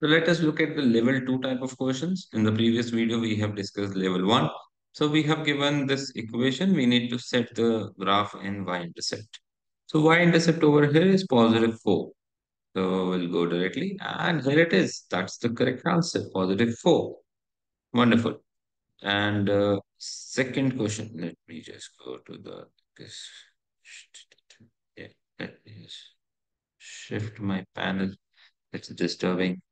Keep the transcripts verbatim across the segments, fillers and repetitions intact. So let us look at the level two type of questions. In the previous video, we have discussed level one. So we have given this equation. We need to set the graph in y-intercept. So y-intercept over here is positive four. So we'll go directly. And here it is. That's the correct answer, positive four. Wonderful. And uh, second question. Let me just go to the... This, yeah, let me just shift my panel. It's disturbing.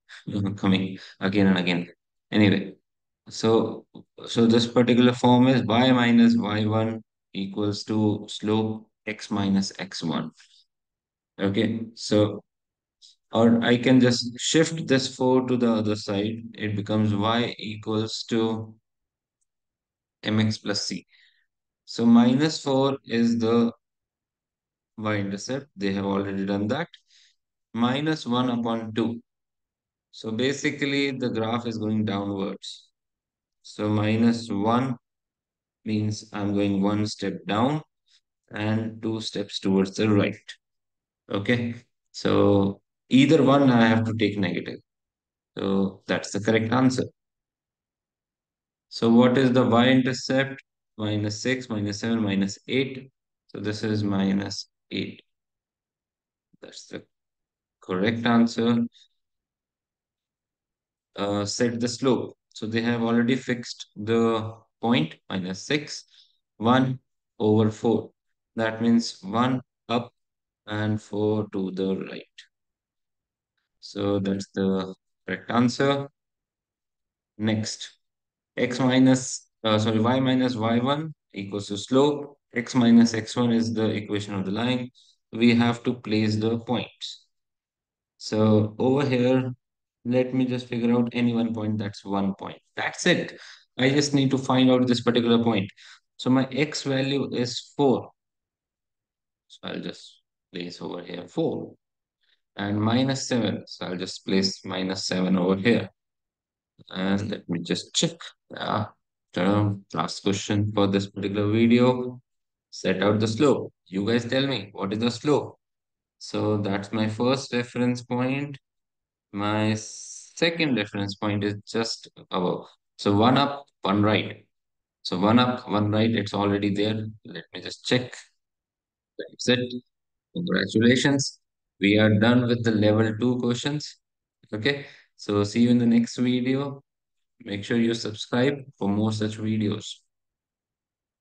Coming again and again. Anyway, so so this particular form is y minus y one equals to slope x minus x one. Okay, so or I can just shift this four to the other side. It becomes y equals to mx plus c. So minus four is the y-intercept. They have already done that. Minus one upon two. So basically, the graph is going downwards. So minus one means I'm going one step down and two steps towards the right. Okay. So either one, I have to take negative. So that's the correct answer. So what is the y-intercept? Minus six, minus seven, minus eight. So this is minus eight. That's the correct answer. Uh, set the slope. So they have already fixed the point, minus six, one over four. That means one up and four to the right. So that's the correct answer. Next, x minus, uh, sorry, y minus y one equals to slope. X minus x one is the equation of the line. We have to place the points. So over here, let me just figure out any one point. That's one point. That's it. I just need to find out this particular point. So my x value is four. So I'll just place over here four. And minus seven. So I'll just place minus seven over here. And let me just check. Yeah. Last question for this particular video. Set out the slope. You guys tell me, what is the slope? So that's my first reference point. My second reference point is just above. So one up, one right. So one up, one right, it's already there. Let me just check. That's it. Congratulations. We are done with the level two questions. Okay. So see you in the next video. Make sure you subscribe for more such videos.